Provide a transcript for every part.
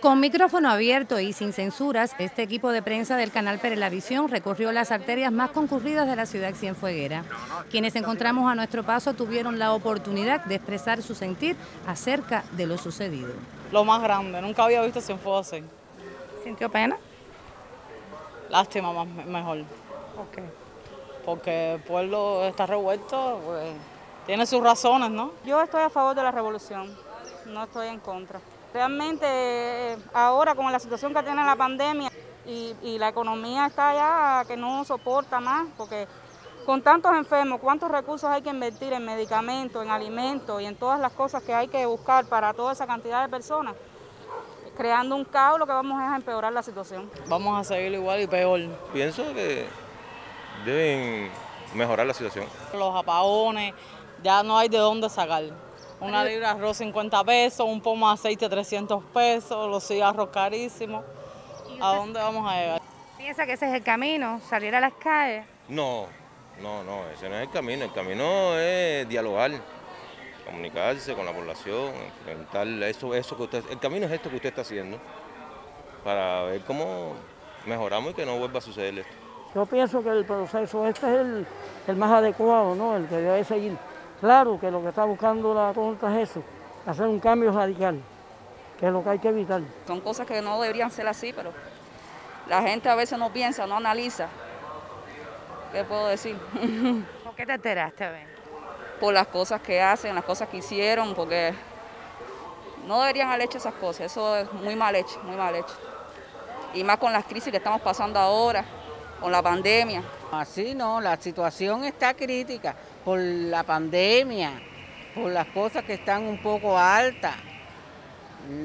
Con micrófono abierto y sin censuras, este equipo de prensa del canal Perlavisión recorrió las arterias más concurridas de la ciudad cienfueguera. Quienes encontramos a nuestro paso tuvieron la oportunidad de expresar su sentir acerca de lo sucedido. Lo más grande, nunca había visto Cienfuegos así. ¿Sintió pena? Lástima, mejor. Okay. Porque el pueblo está revuelto, pues, tiene sus razones, ¿no? Yo estoy a favor de la revolución, no estoy en contra. Realmente ahora con la situación que tiene la pandemia y la economía está ya que no soporta más, porque con tantos enfermos, cuántos recursos hay que invertir en medicamentos, en alimentos y en todas las cosas que hay que buscar para toda esa cantidad de personas, creando un caos, lo que vamos a empeorar la situación. Vamos a seguir igual y peor. Pienso que deben mejorar la situación. Los apagones ya no hay de dónde sacar. Una libra de arroz 50 pesos, un pomo de aceite 300 pesos, los cigarros carísimos. ¿A dónde vamos a llegar? ¿Piensa que ese es el camino, salir a las calles? No, ese no es el camino. El camino es dialogar, comunicarse con la población, enfrentar eso que usted... El camino es esto que usted está haciendo para ver cómo mejoramos y que no vuelva a suceder esto. Yo pienso que el proceso este es el más adecuado, ¿no? El que debe seguir. Claro que lo que está buscando la Junta es eso, hacer un cambio radical, que es lo que hay que evitar. Son cosas que no deberían ser así, pero la gente a veces no piensa, no analiza. ¿Qué puedo decir? ¿Por qué te alteraste, Ben? Por las cosas que hacen, las cosas que hicieron, porque no deberían haber hecho esas cosas. Eso es muy mal hecho, muy mal hecho. Y más con las crisis que estamos pasando ahora, con la pandemia. Así no, la situación está crítica por la pandemia, por las cosas que están un poco altas,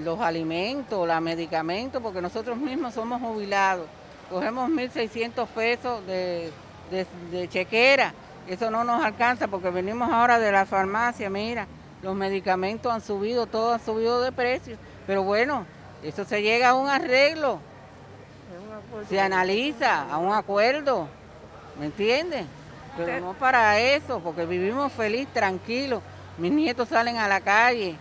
los alimentos, los medicamentos, porque nosotros mismos somos jubilados, cogemos 1.600 pesos de chequera, eso no nos alcanza porque venimos ahora de la farmacia, mira, los medicamentos han subido, todo ha subido de precio, pero bueno, eso se llega a un arreglo, se analiza a un acuerdo, ¿me entiendes? Pero no para eso, porque vivimos feliz, tranquilos. Mis nietos salen a la calle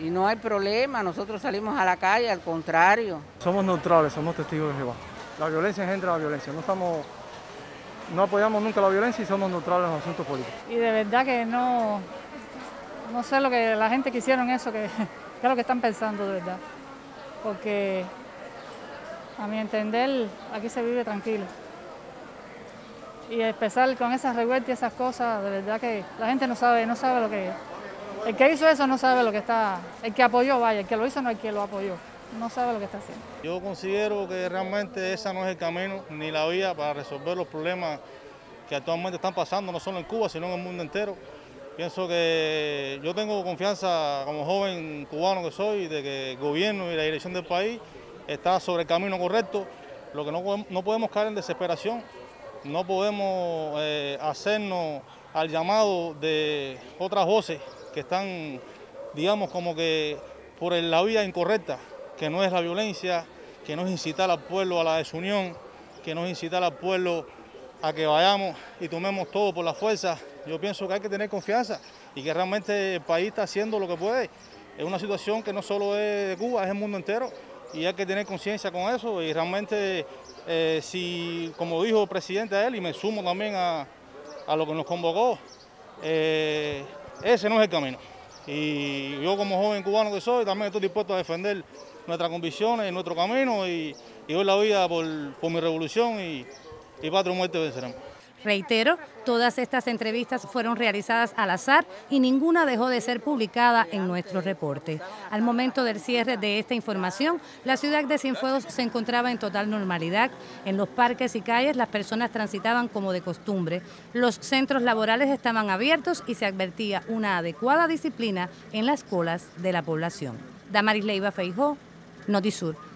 y no hay problema, nosotros salimos a la calle, al contrario. Somos neutrales, somos testigos de Jehová. La violencia engendra la violencia, no apoyamos nunca la violencia y somos neutrales en los asuntos políticos. Y de verdad que no sé lo que la gente que hicieron eso, que es lo que están pensando de verdad. Porque a mi entender aquí se vive tranquilo. Y empezar con esas revueltas y esas cosas, de verdad que la gente no sabe lo que es. El que hizo eso no sabe lo que está, el que apoyó, vaya, el que lo hizo no, el que lo apoyó, no sabe lo que está haciendo. Yo considero que realmente esa no es el camino ni la vía para resolver los problemas que actualmente están pasando, no solo en Cuba, sino en el mundo entero. Pienso que yo tengo confianza, como joven cubano que soy, de que el gobierno y la dirección del país está sobre el camino correcto. Lo que no podemos caer en desesperación. No podemos hacernos al llamado de otras voces que están, digamos, como que por la vía incorrecta, que no es la violencia, que no es incitar al pueblo a la desunión, que no es incitar al pueblo a que vayamos y tomemos todo por la fuerza. Yo pienso que hay que tener confianza y que realmente el país está haciendo lo que puede. Es una situación que no solo es de Cuba, es el mundo entero. Y hay que tener conciencia con eso y realmente, si como dijo el presidente a él, y me sumo también a lo que nos convocó, ese no es el camino. Y yo como joven cubano que soy, también estoy dispuesto a defender nuestras convicciones y nuestro camino y doy la vida por mi revolución y patria o muerte venceremos. Reitero, todas estas entrevistas fueron realizadas al azar y ninguna dejó de ser publicada en nuestro reporte. Al momento del cierre de esta información, la ciudad de Cienfuegos se encontraba en total normalidad. En los parques y calles las personas transitaban como de costumbre. Los centros laborales estaban abiertos y se advertía una adecuada disciplina en las colas de la población. Damaris Leiva Feijó, NotiSur.